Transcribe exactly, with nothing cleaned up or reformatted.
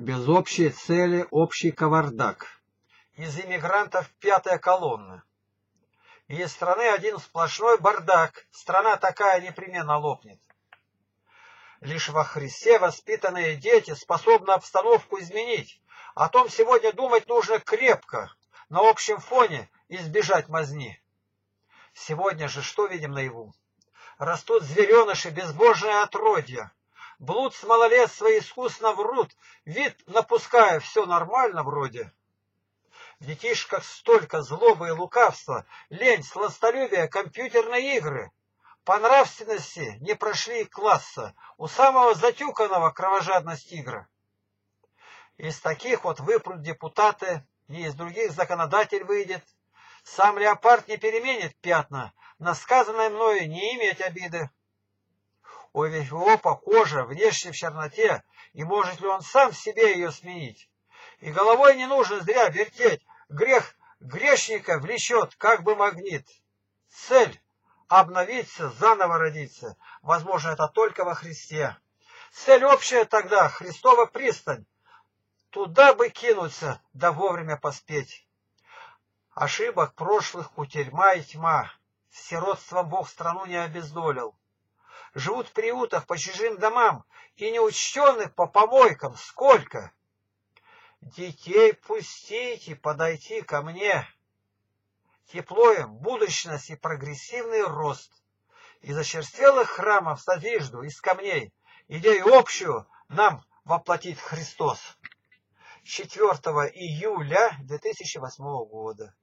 без общей цели общий кавардак. Из иммигрантов пятая колонна. И из страны один сплошной бардак. Страна такая непременно лопнет. Лишь во Христе воспитанные дети способны обстановку изменить. О том сегодня думать нужно крепко, на общем фоне избежать мазни. Сегодня же что видим наяву? Растут звереныши, безбожные отродья. Блуд с малолетства искусно врут, вид напуская, все нормально вроде. В детишках столько злобы и лукавства, лень, сластолюбие, компьютерные игры. По нравственности не прошли класса, у самого затюканного кровожадность игра. Из таких вот выпрут депутаты, не из других законодатель выйдет. Сам леопард не переменит пятна, на сказанное мною не иметь обиды. У Вифиопа кожа внешне в черноте, и может ли он сам себе ее сменить? И головой не нужно зря вертеть, грех грешника влечет, как бы магнит. Цель — обновиться, заново родиться, возможно, это только во Христе. Цель общая тогда — Христова пристань, туда бы кинуться, да вовремя поспеть. Ошибок прошлых кутерьма и тьма, сиротством Бог страну не обездолил. Живут в приютах по чужим домам, и неучтенных по помойкам сколько. Детей пустите подойти ко мне. Тепло им будущность и прогрессивный рост. Из очерствелых храмов содвижду, из камней, идею общую нам воплотит Христос. четвёртого июля две тысячи восьмого года.